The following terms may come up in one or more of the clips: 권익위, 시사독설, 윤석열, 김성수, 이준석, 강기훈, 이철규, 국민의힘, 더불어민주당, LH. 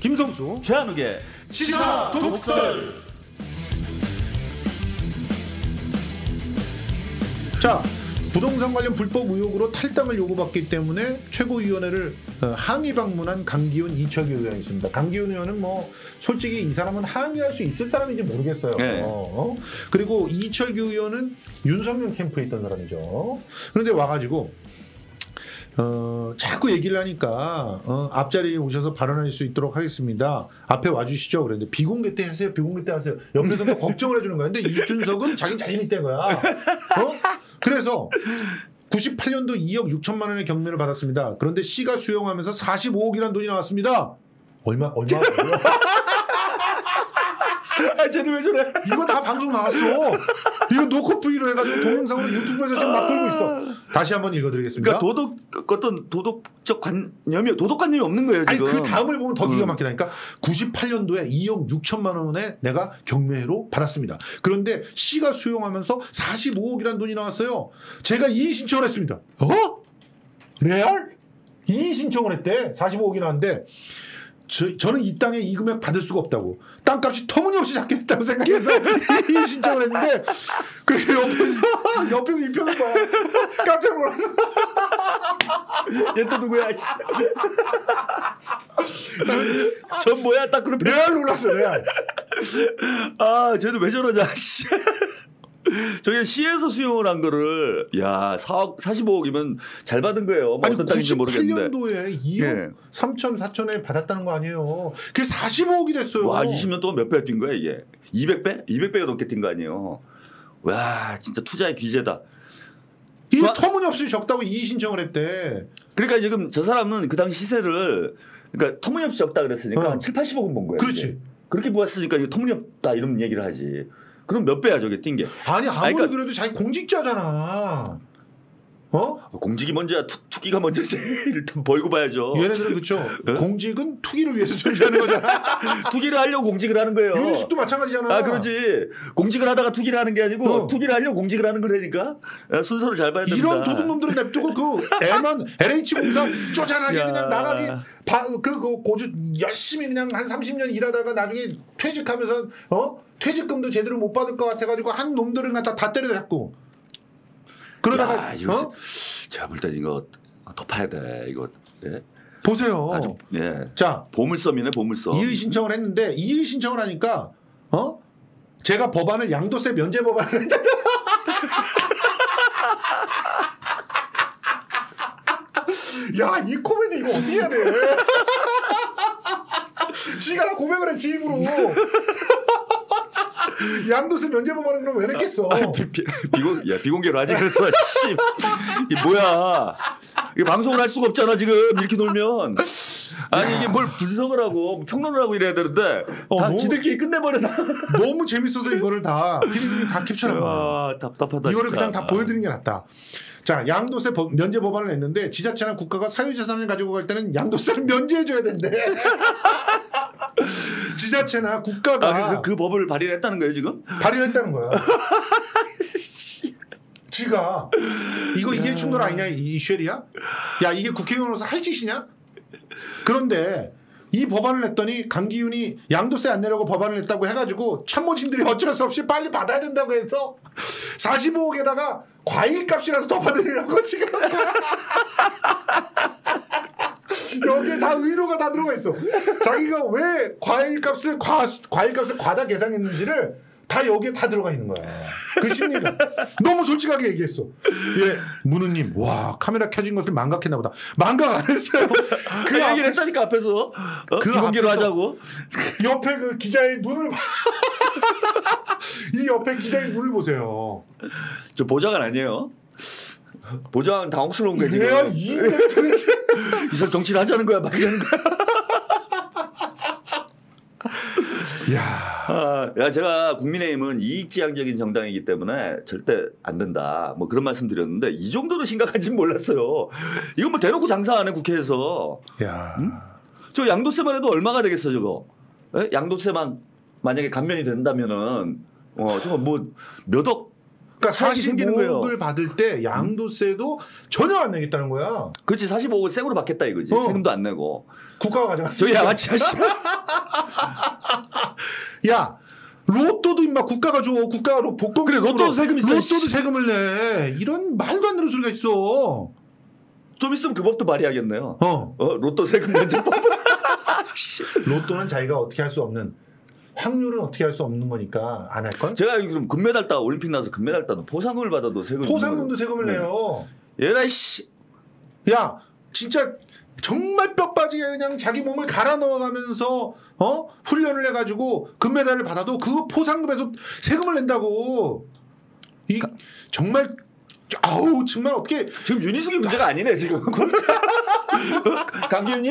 김성수, 최한욱의 시사 독설. 자, 부동산 관련 불법 의혹으로 탈당을 요구받기 때문에 최고위원회를 항의 방문한 강기훈, 이철규 의원이 있습니다. 강기훈 의원은 뭐 솔직히 이 사람은 항의할 수 있을 사람인지 모르겠어요. 네. 그리고 이철규 의원은 윤석열 캠프에 있던 사람이죠. 그런데 와가지고 자꾸 얘기를 하니까 앞자리에 오셔서 발언할 수 있도록 하겠습니다. 앞에 와주시죠. 그랬는데 비공개 때 하세요. 비공개 때 하세요. 옆에서 뭐 걱정을 해주는 거야. 근데 이준석은 자기 자신 있다는 거야. 그래서 98년도 2억 6천만 원의 경매를 받았습니다. 그런데 C가 수용하면서 45억이라는 돈이 나왔습니다. 얼마? 아, 쟤들 왜 저래? 이거 다 방송 나왔어. 이거 노코 브이로 해가지고 동영상으로 유튜브에서 지금 막 돌고 있어. 다시 한번 읽어드리겠습니다. 그러니까 어떤 도덕적 관념이, 도덕관념이 없는 거예요, 지금. 아니, 그 다음을 보면 더 기가 막히다니까. 98년도에 2억 6천만 원에 내가 경매로 받았습니다. 그런데 C가 수용하면서 45억이라는 돈이 나왔어요. 제가 이의신청을 했습니다. 레알? 이의신청을 했대. 45억이 나왔는데. 저는 이 땅에 이 금액 받을 수가 없다고, 땅값이 터무니없이 작겠다고 생각해서 이 신청을 했는데, 그 옆에서 이 편을 봐. 깜짝 놀랐어. 얘 또 누구야? 전 뭐야? 딱 그런 레알 놀랐어, 레알. 아, 쟤도 왜 저러냐? 저게 시에서 수용을 한 거를, 야, 4억, 45억이면 잘 받은 거예요. 뭐 아니, 어떤 땅인지 모르겠는데. 98년도에 2억 네. 3천, 4천에 받았다는 거 아니에요. 그게 45억이 됐어요. 와, 20년 동안 몇 배 뛴 거야, 이게? 200배? 200배가 넘게 뛴 거 아니에요. 와, 진짜 투자의 귀재다. 이 터무니없이 적다고 이의 신청을 했대. 그러니까 지금 저 사람은 그 당시 시세를, 그러니까 터무니없이 적다 그랬으니까 한 7, 80억은 본 거야. 그렇지. 이게. 그렇게 보았으니까 이거 터무니없다 이런 얘기를 하지. 그럼 몇 배야 저게 뛴 게? 아니 아무리 그러니까, 그래도 자기 공직자잖아. 공직이 먼저야 투기가 먼저지. 일단 벌고 봐야죠. 얘네들은 그렇죠. 공직은 투기를 위해서 존재하는 거잖아. 투기를 하려고 공직을 하는 거예요. 윤희숙도 마찬가지잖아. 아 그러지. 공직을 하다가 투기를 하는 게 아니고 투기를 하려고 공직을 하는 거라니까. 순서를 잘 봐야 됩니다. 이런 도둑놈들은 냅두고 그 애만 LH 공사 쪼잔하게 그냥 나가기. 고주 열심히 그냥 한 30년 일하다가 나중에 퇴직하면서 퇴직금도 제대로 못 받을 것 같아가지고 한 놈들은 다 때려 잡고. 그러다가 제가 볼 땐 이거 덮어야 돼 이거. 예? 보세요. 아주, 예. 자, 보물섬이네 보물섬. 이의 신청을 했는데 이의 신청을 하니까 제가 법안을 양도세 면제 법안을 했다. 야, 이 코미디 이거 어떻게 해야 돼? 지가 나 고백을 해 지입으로. 양도세 면제 법안은 그럼 왜 냈겠어? 비공개로 아직 그랬어. 이게 뭐야? 이게 방송을 할 수가 없잖아 지금 이렇게 놀면. 아니 이게 뭘 분석을 하고 평론을 하고 이래야 되는데 다 지들끼리 끝내버려다. 너무 재밌어서 이거를 다 피디님이 다 캡처한 거야. 답답하다. 이거를 진짜. 그냥 다 보여드리는 게 낫다. 자, 양도세 면제 법안을 냈는데 지자체나 국가가 사유재산을 가지고 갈 때는 양도세를 면제해줘야 된대. 지자체나 국가가 그 법을 발의했다는 거예요 지금? 발의했다는 거야. 지가 이거 이게 충돌 아니냐 이 쉘이야? 야, 이게 국회의원으로서 할 짓이냐? 그런데 이 법안을 냈더니 강기훈이 양도세 안 내려고 법안을 냈다고 해가지고 참모진들이 어쩔 수 없이 빨리 받아야 된다고 해서 45억에다가 과일값이라도 더 받으려고 지금. 여기에 다 의도가 다 들어가 있어. 자기가 왜 과일값을 과다 계산했는지를 다 여기에 다 들어가 있는 거야. 그 심리가 너무 솔직하게 얘기했어. 예, 문우님, 와, 카메라 켜진 것을 망각했나 보다. 망각 안 했어요. 그 얘기를 했다니까 앞에서. 그 관계로 하자고. 옆에 그 기자의 눈을 봐. 이 옆에 기자의 눈을 보세요. 저 보좌관 아니에요. 보장 당혹스러운 거야 지금. 이 사람 정치를 하자는 거야 막 이러는 거야. 야, 제가 국민의힘은 이익지향적인 정당이기 때문에 절대 안 된다 뭐 그런 말씀 드렸는데 이 정도로 심각한지는 몰랐어요. 이건 뭐 대놓고 장사하네 국회에서. 야, 저 양도세만 해도 얼마가 되겠어 저거. 에? 양도세만 만약에 감면이 된다면은 정말 뭐 몇억 그러니까 45억을 받을 때 양도세도 전혀 안 내겠다는 거야. 그렇지. 45억을 세금으로 받겠다 이거지. 세금도 안 내고. 국가가 가져갔어. 저희 양아치 아저씨. 야. 로또도 임마 국가가 줘. 국가로 복권. 그래. 로또도 세금 있어. 로또도 세금을 내. 이런 말도 안 되는 소리가 있어. 좀 있으면 그 법도 발의하겠네요. 로또 세금 면제법. 로또는 자기가 어떻게 할 수 없는. 확률은 어떻게 할 수 없는 거니까 안 할 걸? 제가 그럼 금메달 따 올림픽 나서 금메달 따도 보상금을 받아도 세금 보상금도 세금을 내요. 얘라 씨, 야 진짜 정말 뼈 빠지게 그냥 자기 몸을 갈아 넣어가면서 훈련을 해가지고 금메달을 받아도 그 보상금에서 세금을 낸다고. 이 정말 아우 정말 어떻게 지금 윤희숙이 문제가 아니네 지금. 강기훈이?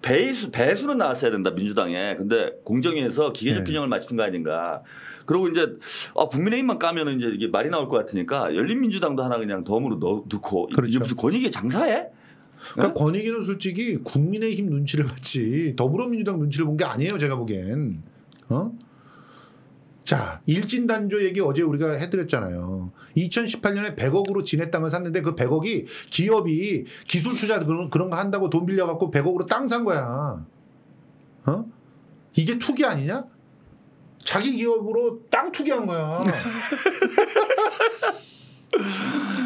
배수는 나왔어야 된다 민주당에. 근데 공정위에서 기계적 균형을 맞춘 거 아닌가. 그리고 이제 국민의힘만 까면 이제 이게 말이 나올 것 같으니까 열린민주당도 하나 그냥 덤으로 넣고. 그렇죠. 이게 무슨 권익위 장사해? 그러니까 네? 권익위는 솔직히 국민의힘 눈치를 봤지 더불어민주당 눈치를 본 게 아니에요 제가 보기엔. 자 일진단조 얘기 어제 우리가 해드렸잖아요. 2018년에 100억으로 진해 땅을 샀는데 그 100억이 기업이 기술 투자 그런 거 한다고 돈 빌려갖고 100억으로 땅 산 거야. 이게 투기 아니냐? 자기 기업으로 땅 투기한 거야.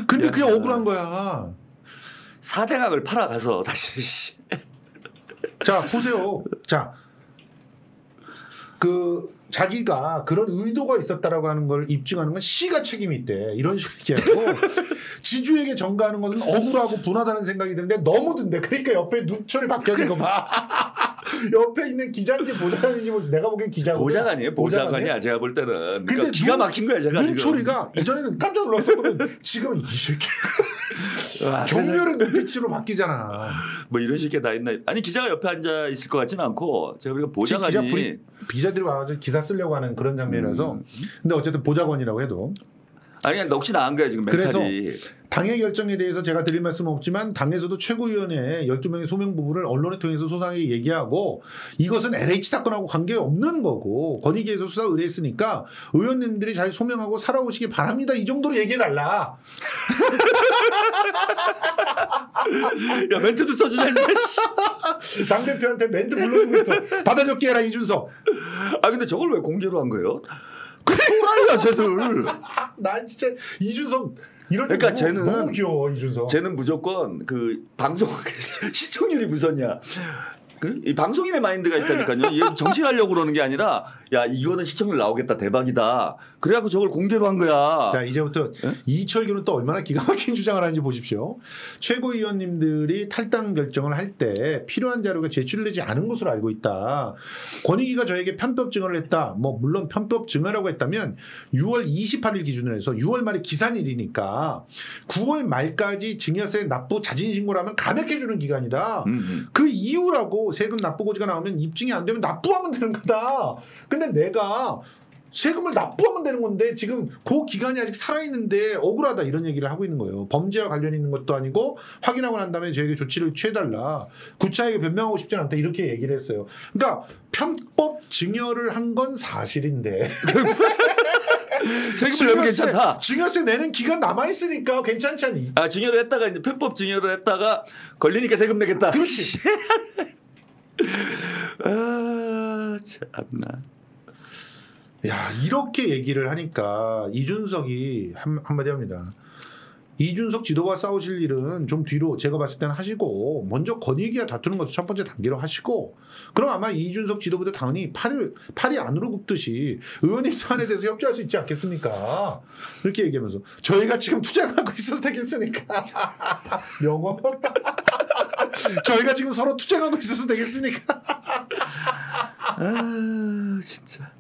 근데 그게 억울한 거야. 4대강을 팔아가서 다시. 자 보세요. 자 그. 자기가 그런 의도가 있었다라고 하는 걸 입증하는 건 시가 책임이 있대. 이런 식으로 얘기하고 지주에게 전가하는 것은 억울하고 분하다는 생각이 드는데 너무 든대. 그러니까 옆에 눈초리 바뀌는 거 봐. 옆에 있는 기자인지 보좌관인지 뭐 내가 보기엔 기자. 보좌관이에요. 보좌관이야. 제가 볼 때는. 그러니까 근데 기가 막힌 거야. 제가 눈초리가 이전에는 깜짝 놀랐었거든. 지금은 이 새끼. 경멸은 눈빛으로 바뀌잖아. 뭐 이런 식의 다 있나. 아니 기자가 옆에 앉아 있을 것 같지는 않고 제가 보니까 보좌관이. 기자들이 와서 기사 쓰려고 하는 그런 장면이라서. 근데 어쨌든 보좌관이라고 해도. 아니 그냥 넋이 나간 거야 지금 멘탈이. 그래서 당의 결정에 대해서 제가 드릴 말씀은 없지만 당에서도 최고위원회 12명의 소명 부분을 언론을 통해서 소상하게 얘기하고 이것은 LH 사건하고 관계없는 거고 권익위에서 수사 의뢰했으니까 의원님들이 잘 소명하고 살아오시기 바랍니다. 이 정도로 얘기해달라. 야 멘트도 써주자. 당대표한테 멘트 불러주고 있어. 받아 적게 해라 이준석. 아 근데 저걸 왜 공개로 한 거예요? 그 소란이야 쟤들. 난 진짜 이준석 이럴 때 그러니까 쟤는 너무 귀여워 이준석. 쟤는 무조건 그 방송 시청률이 우선이야. 그 이 방송인의 마인드가 있다니까요. 얘 정치를 하려고 그러는 게 아니라 야 이거는 시청률 나오겠다 대박이다. 그래갖고 저걸 공개로 한 거야. 자 이제부터 에? 이철규는 또 얼마나 기가 막힌 주장을 하는지 보십시오. 최고위원님들이 탈당 결정을 할 때 필요한 자료가 제출되지 않은 것으로 알고 있다. 권익위가 저에게 편법 증언을 했다. 뭐 물론 편법 증언이라고 했다면 6월 28일 기준으로 해서 6월 말에 기산일이니까 9월 말까지 증여세 납부 자진신고를 하면 감액해주는 기간이다. 그 이유라고 세금 납부고지가 나오면 입증이 안 되면 납부하면 되는 거다. 근데 내가 세금을 납부하면 되는 건데 지금 그 기간이 아직 살아있는데 억울하다 이런 얘기를 하고 있는 거예요. 범죄와 관련 있는 것도 아니고 확인하고 난 다음에 저에게 조치를 취해달라. 구차하게 변명하고 싶진 않다 이렇게 얘기를 했어요. 그러니까 편법 증여를 한 건 사실인데 세금을 괜찮다. 증여세 내는 기간 남아 있으니까 괜찮지 않니? 아 증여를 했다가 이제 편법 증여를 했다가 걸리니까 세금 내겠다. 그렇지. 아 참나. 야 이렇게 얘기를 하니까 이준석이 한마디 합니다. 이준석 지도부와 싸우실 일은 좀 뒤로 제가 봤을 때는 하시고 먼저 권익위와 다투는 것을 첫 번째 단계로 하시고 그럼 아마 이준석 지도부도 당연히 팔이 안으로 굽듯이 의원님 사안에 대해서 협조할 수 있지 않겠습니까? 이렇게 얘기하면서 저희가 지금 투쟁하고 있어서 되겠습니까? 명언. 저희가 지금 서로 투쟁하고 있어서 되겠습니까? 아 진짜.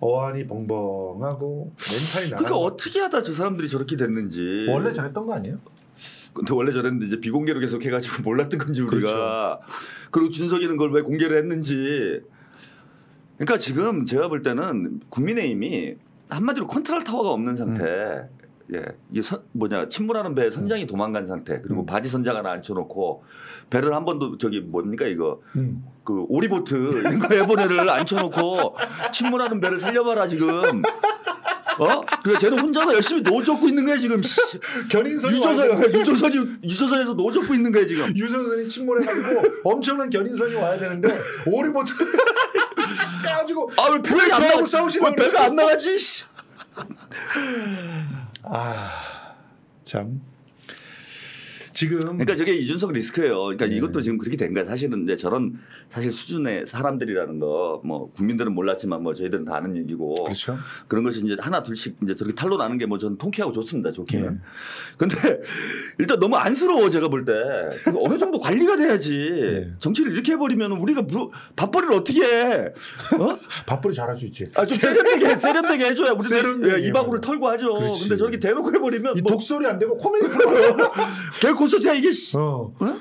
어안이 벙벙하고 멘탈이 나. 그러니까 어떻게 하다 저 사람들이 저렇게 됐는지. 원래 저랬던 거 아니에요? 근데 원래 저랬는데 이제 비공개로 계속 해가지고 몰랐던 건지 우리가. 그렇죠. 그리고 준석이는 그걸 왜 공개를 했는지. 그러니까 지금 제가 볼 때는 국민의힘이 한마디로 컨트롤 타워가 없는 상태. 예, 이게 뭐냐 침몰하는 배에 선장이 도망간 상태. 그리고 바지 선장 하나 앉혀놓고 배를 한 번도 저기 뭡니까 이거 그 오리보트 이런 거 해보네를 앉혀놓고 침몰하는 배를 살려봐라 지금. 어? 그래 쟤는 혼자서 열심히 노젓고 있는 거야 지금. 견인선이 유조선에서 노젓고 있는 거야 지금. 유조선이 침몰해가지고 엄청난 견인선이 와야 되는데 오리보트 까가지고. 아 왜 배가 안 나가고 싸우시는 거야? 배가 안 나가지. 아 참 지금 그러니까 저게 이준석 리스크예요. 그러니까 네. 이것도 지금 그렇게 된 거야. 사실은 이제 저런 사실 수준의 사람들이라는 거 뭐 국민들은 몰랐지만 뭐 저희들은 다 아는 얘기고. 그렇죠. 그런 것이 이제 하나 둘씩 이제 저렇게 탄로 나는 게 뭐 저는 통쾌하고 좋습니다. 좋기는. 네. 근데 일단 너무 안쓰러워 제가 볼 때. 어느 정도 관리가 돼야지. 네. 정치를 이렇게 해버리면 우리가 밥벌이를 어떻게 해? 어? 밥벌이 잘할 수 있지. 아 좀 세련되게 해줘야 우리 세련되게 이 방울을 털고 하죠. 그렇지. 근데 저렇게 대놓고 해버리면 이 독설이 안 되고 코미디 프로예요. 개 콘서트야 이게. 어. 어?